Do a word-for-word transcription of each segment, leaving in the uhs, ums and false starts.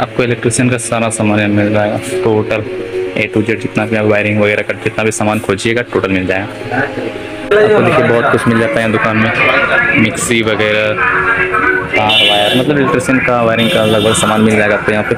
आपको इलेक्ट्रिशियन का सारा सामान मिल जाएगा, टोटल ए टू जेड जितना भी वायरिंग वगैरह का जितना भी सामान खोजिएगा टोटल मिल जाएगा। आपको देखिए बहुत कुछ मिल जाता है दुकान में, मिक्सी वगैरह, तार वायर, मतलब इलेक्ट्रिशियन का वायरिंग का लगभग सामान मिल जाएगा आपको यहाँ पे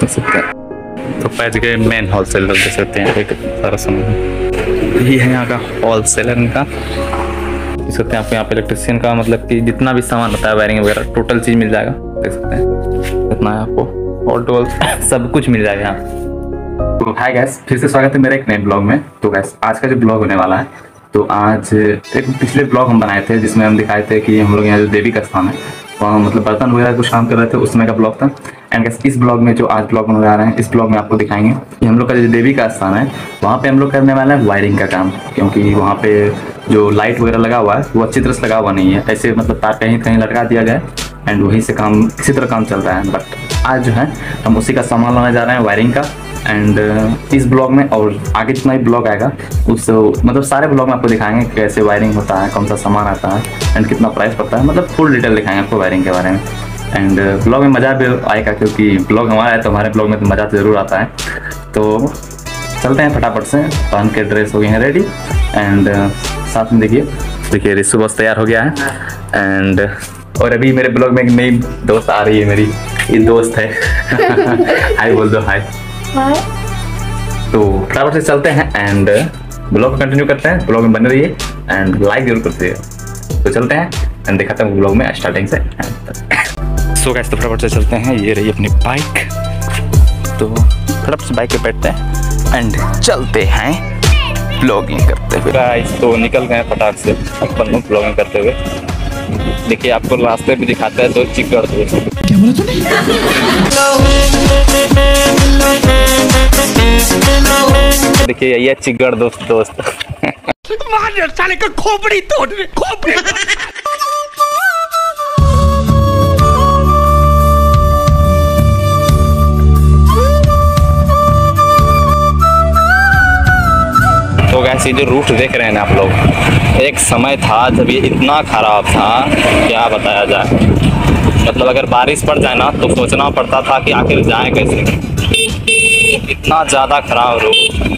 देख सकते हैं। तो पैज के मेन होल सेलर देख सकते हैं सारा सामान, ये है यहाँ का होल सेलर इनका। देख सकते हैं आपको यहाँ पे इलेक्ट्रिशियन का मतलब कि जितना भी सामान होता है वायरिंग वगैरह टोटल चीज़ मिल जाएगा, देख सकते हैं इतना है आपको और टोल सब कुछ मिल जाएगा यहाँ। तो हाय गैस, फिर से स्वागत है मेरे एक नए ब्लॉग में। तो गैस आज का जो ब्लॉग होने वाला है, तो आज एक पिछले ब्लॉग हम बनाए थे जिसमें हम दिखाए थे कि हम लोग यहाँ जो देवी का स्थान है वहाँ मतलब बर्तन वगैरह कुछ काम कर रहे थे, उसमें का ब्लॉग था। एंड गैस इस ब्लॉग में जो आज ब्लॉग बना रहे हैं, इस ब्लॉग में आपको दिखाएंगे कि हम लोग का जो देवी का स्थान है वहाँ पे हम लोग करने वाला है वायरिंग का काम, क्योंकि वहाँ पे जो लाइट वगैरह लगा हुआ है वो अच्छी तरह से लगा हुआ नहीं है, ऐसे मतलब तार कहीं कहीं लटका दिया गया है एंड वहीं से काम इसी तरह काम चल रहा है। बट आज जो है हम उसी का सामान लाने जा रहे हैं वायरिंग का। एंड इस ब्लॉग में और आगे जितना ही ब्लॉग आएगा उस मतलब सारे ब्लॉग में आपको दिखाएंगे कैसे वायरिंग होता है, कौन सा सामान आता है एंड कितना प्राइस पड़ता है, मतलब फुल डिटेल दिखाएंगे आपको वायरिंग के बारे में। एंड ब्लॉग में मज़ा भी आएगा क्योंकि ब्लॉग हमारा है तो हमारे ब्लॉग में तो मज़ा ज़रूर आता है। तो चलते हैं फटाफट से, पहन के ड्रेस हो गए हैं रेडी एंड साथ में देखिए देखिए रिशु बस तैयार हो गया है। एंड और अभी मेरे ब्लॉग में एक नई दोस्त आ रही है, मेरी ये दोस्त है, हाय बोल दो हाय। तो फटाफट से चलते हैं एंड ब्लॉग कंटिन्यू करते हैं, ब्लॉग में बने रहिए एंड लाइक जरूर करते हैं। तो चलते हैं एंड दिखाते हैं ब्लॉग में स्टार्टिंग से एंड तक। सो गाइस तो फटाफट से चलते हैं, ये रही अपनी बाइक, तो फटाफट से बाइक पे बैठते हैं एंड चलते हैं ब्लॉगिंग करते हुए। गाइस तो निकल गए फटाफट से अपन लोग ब्लॉगिंग करते हुए। देखिए आपको रास्ते भी दिखाते हैं, तो चिक कर दो, देखिए ये चिकड़ दोस्त दोस्त साले का खोपड़ी तोड़ रहे, खोपड़ी। तो गाइस ये जो रूट देख रहे हैं ना आप लोग, एक समय था जब ये इतना खराब था क्या बताया जाए, मतलब अगर बारिश पड़ जाए ना तो सोचना पड़ता था कि आखिर जाए कैसे, इतना ज़्यादा खराब रूट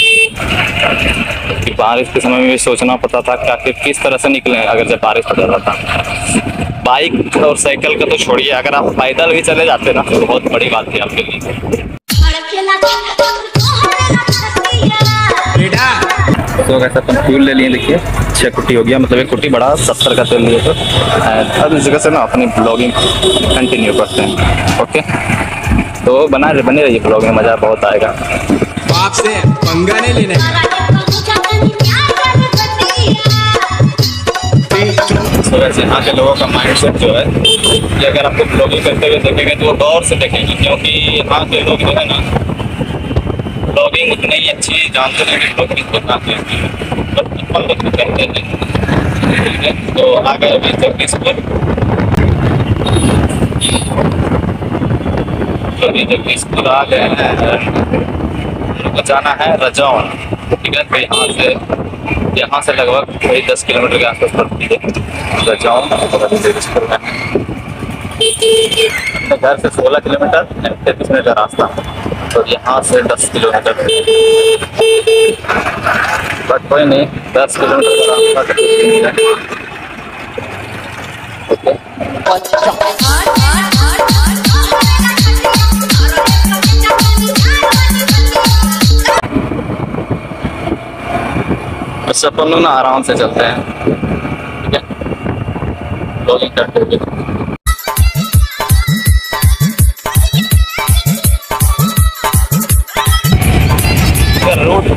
कि बारिश के समय में भी सोचना पड़ता था कि आखिर किस तरह से निकलें अगर जब बारिश पड़ जाता था। बाइक और साइकिल का तो छोड़िए, अगर आप पैदल भी चले जाते ना तो बहुत बड़ी बात थी आपके लिए। तो कैसे अपन फ्यूल ले लिए, देखिए छः कुट्टी हो गया, मतलब एक कुट्टी बड़ा सत्तर का तेल लिए। तो अब इस जगह से ना अपनी ब्लॉगिंग कंटिन्यू करते हैं, ओके। तो बना बने रहिए ब्लॉग में, मज़ा बहुत आएगा। बाप से पंगा नहीं लेने। तो वैसे यहाँ के लोगों का माइंड सेट जो है कि अगर आपको ब्लॉगिंग करते हुए देखेंगे तो वो गौर से देखेंगे, क्योंकि यहाँ के लोग जो है ना ब्लॉगिंग उतनी ही अच्छी जानते हैं, ब्लॉगिंग को जानते हैं। तो आगे अभी तक इस पर अभी तक इस पर आ गए हैं, उनको जाना है रजौन, ठीक है। तो यहाँ से यहाँ से लगभग वही दस किलोमीटर के आसपास पड़ती है रजौन। अपने घर से सोलह किलोमीटर तैतीस मिनट का रास्ता, तो यहाँ से दस किलोमीटर, बट कोई नहीं दस किलोमीटर का अच्छा अपन लोग ना आराम से चलते हैं, ठीक है, ब्लॉगिंग करते हुए।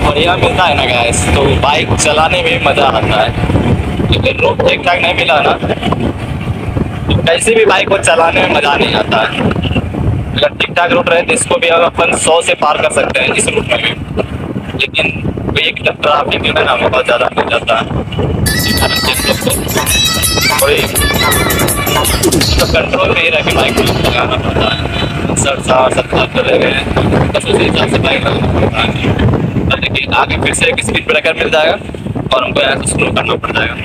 बढ़िया मिलता है ना गैस तो बाइक चलाने में मज़ा आता है, लेकिन रोड ठीक ठाक नहीं मिला ना तो कैसे भी बाइक को चलाने में मज़ा नहीं आता है। अगर ठीक ठाक रोड रहे तो इसको भी हम अपन सौ से पार कर सकते हैं इस रूट में भी, लेकिन एक ट्राफिक जो है ना बहुत ज़्यादा हो जाता है, इसी कारण तो कंट्रोल नहीं रह के बाइक को लगाना पड़ता है। सर साठ सत्तर चले गए बस उसी हिसाब से बाइक लगाना पड़ता है। देखिए आगे फिर से एक स्पीड ब्रेकर मिल जाएगा और हमको यहाँ से स्लो करना पड़ जाएगा।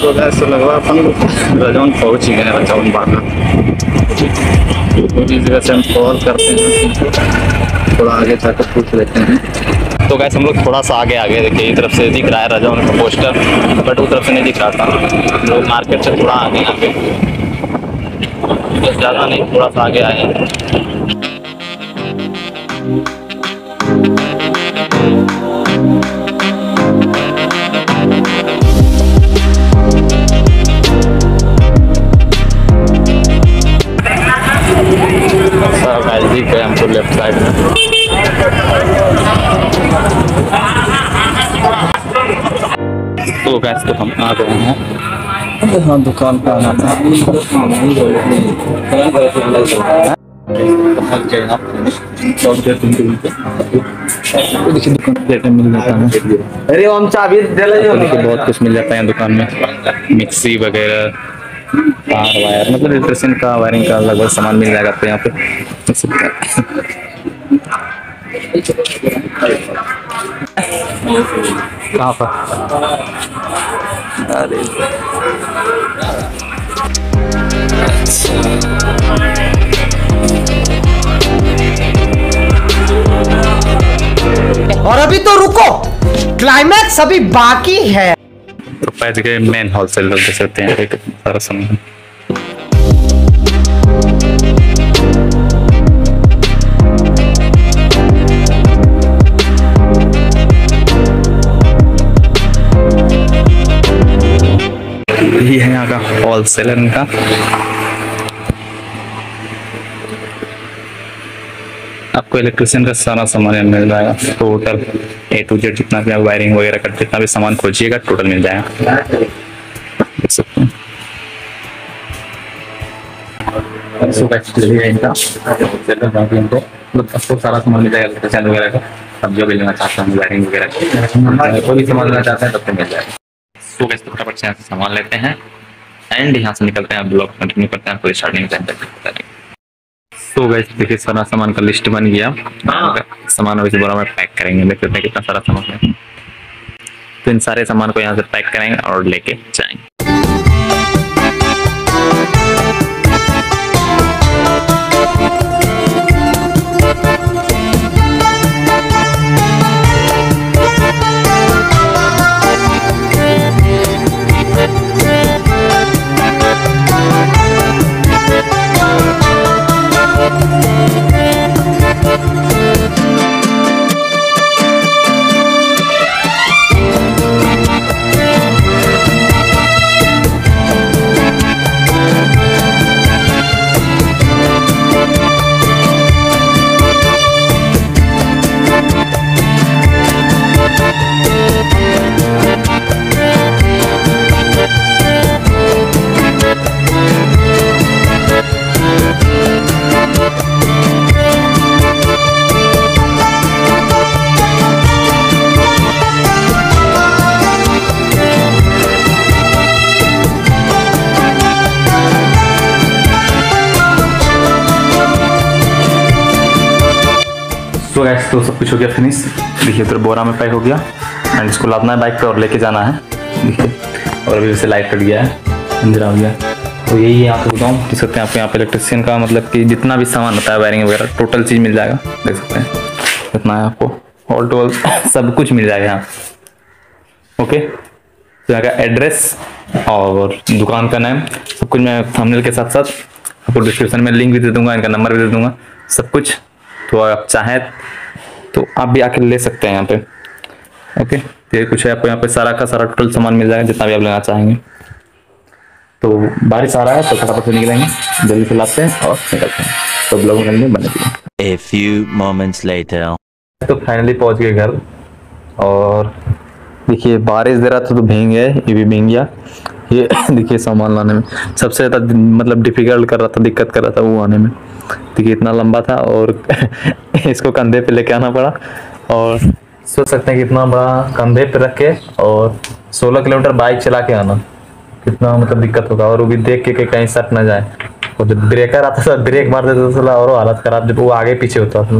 तो ऐसा लग रहा अपन रजौन पहुँच ही गए। रजौन बागा तो जिस जगह से हम कॉल करते हैं थोड़ा आगे जाकर पूछ लेते हैं। तो गैस हम लोग थोड़ा सा आगे आगे देखिए, इस तरफ से दिख रहा है रजौन का पोस्टर, बट उस तरफ से नहीं दिख रहा था। हम लोग मार्केट से थोड़ा आगे आगे बस ज़्यादा नहीं थोड़ा सा आगे आए हैं। हमको लेफ्ट साइड में तो गैस तो हम आ गए हैं। हाँ दुकान पे आना था मिल जाता है। अरे हम चाबी बहुत कुछ मिल जाता है दुकान में, मिक्सी वगैरह, तार वायर, मतलब इलेक्ट्रिशियन का वायरिंग का लगभग सामान मिल जाएगा आपको यहाँ पे। कहाँ पर? अरे और अभी तो रुको, क्लाइमैक्स अभी बाकी है। तो पैच गए मेन होलसेल लोग दे सकते हैं सारा सामान। ये है यहाँ का होलसेलर का। आपको इलेक्ट्रिशियन का सारा सामान मिल जाएगा, टोटल ए टू जेड जितना भी आप वायरिंग वगैरह का जितना भी सामान खोजिएगा टोटल मिल जाएगा। देख सकते हैं आपको सारा सामान मिल जाएगा इलेक्ट्रिशियन वगैरह का। आप जो भी लेना चाहते हैं वायरिंग वगैरह का कोई भी सामान लेना चाहते हैं तब तो मिल जाएगा। सो गाइस फटाफट से यहाँ से सामान लेते हैं एंड यहाँ से निकलते हैं। आप ब्लॉग कंटिन्यू करते हैं, कोई स्टार्टिंग टाइम तक। तो गाइस देखिए सारा सामान का लिस्ट बन गया। सामान वैसे बोरा में पैक करेंगे, देख सकते हैं कितना सारा सामान है। तो इन सारे सामान को यहाँ से पैक करेंगे और लेके जाएंगे। तो गैस तो सब कुछ हो गया फिनिश। देखिए तो बोरा में पैक हो गया एंड इसको लादना है बाइक पे और लेके जाना है। देखिए और अभी उसे लाइट कट गया है, अंधेरा हो गया। तो यही है आपको बताऊँ, देख सकते हैं आपको यहाँ पे इलेक्ट्रिशियन का मतलब कि जितना भी सामान होता है वायरिंग वगैरह टोटल चीज़ मिल जाएगा। देख सकते हैं इतना है आपको ऑल टू ऑल सब कुछ मिल जाएगा यहाँ। ओके तो यहाँ का एड्रेस और दुकान का नाम सब कुछ मैं थंबनेल के साथ साथ आपको डिस्क्रिप्शन में लिंक भी दे दूँगा, इनका नंबर भी दे दूँगा सब कुछ। तो आप चाहें तो आप भी आके ले सकते हैं यहाँ पे। ओके, ये कुछ है। आपको यहाँ पे सारा का सारा टोटल सामान मिल जाएगा जितना भी आप लेना चाहेंगे। तो बारिश आ रहा है तो फटाफट से निकलेंगे, जल्दी से लाते हैं और निकलते हैं। तो ब्लॉग में बने रहिए। A few moments later. तो फाइनली पहुंच गए घर, और देखिए बारिश दे रहा था तो भींग गए, ये भी भींग गया। ये देखिए सामान लाने में सबसे ज़्यादा मतलब डिफिकल्ट कर रहा था, दिक्कत कर रहा था वो आने में। देखिए इतना लंबा था और इसको कंधे पे लेके आना पड़ा, और सोच सकते हैं कितना बड़ा कंधे पे रख के और सोलह किलोमीटर बाइक चला के आना, कितना मतलब दिक्कत होगा। और वो भी देख के कहीं सट ना जाए, और जब ब्रेकर आता था ब्रेक मार देता था और हालत खराब, जब वो आगे पीछे होता था।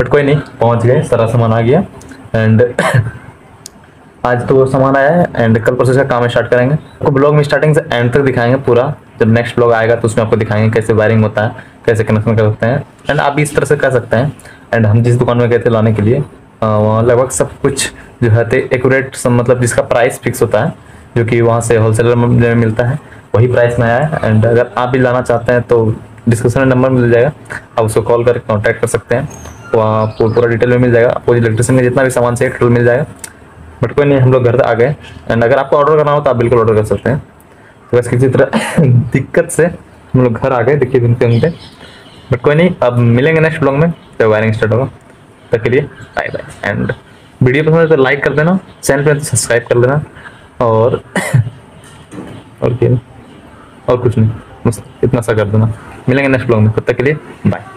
बट कोई नहीं, पहुंच गए, सारा सामान आ गया। एंड आज तो वो सामान आया है, एंड कल परसों से काम स्टार्ट करेंगे। आपको ब्लॉग में स्टार्टिंग से एंड तक दिखाएंगे पूरा, जब नेक्स्ट ब्लॉग आएगा तो उसमें आपको दिखाएंगे कैसे वायरिंग होता है, कैसे कनेक्शन कर सकते हैं, एंड आप भी इस तरह से कर सकते हैं। एंड हम जिस दुकान में गए थे लाने के लिए, वहाँ लगभग सब कुछ जो है एक्यूरेट, मतलब जिसका प्राइस फिक्स होता है, जो कि वहाँ से होलसेलर में मिलता है, वही प्राइस में आया है। एंड अगर आप भी लाना चाहते हैं तो डिस्क्रिप्शन में नंबर मिल जाएगा, आप उसको कॉल करके कॉन्टैक्ट कर सकते हैं, वहाँ तो पूरा डिटेल में मिल जाएगा। आपको इलेक्ट्रिशियन का जितना भी सामान चाहिए टोटल मिल जाएगा। बट कोई नहीं, हम लोग घर तक आ गए। एंड अगर आपको ऑर्डर करना हो तो आप बिल्कुल ऑर्डर कर सकते हैं। तो बस किसी तरह दिक्कत से हम लोग घर आ गए, देखिए घूमते। बट कोई नहीं, अब मिलेंगे नेक्स्ट ब्लॉग में, तो वायरिंग स्टार्ट होगा। तब के लिए बाय बाय। एंड वीडियो पसंद है तो लाइक कर देना, चैनल पर सब्सक्राइब कर देना, और और, और कुछ नहीं, बस इतना सा कर देना। मिलेंगे नेक्स्ट ब्लॉग में, तब तक के लिए बाय।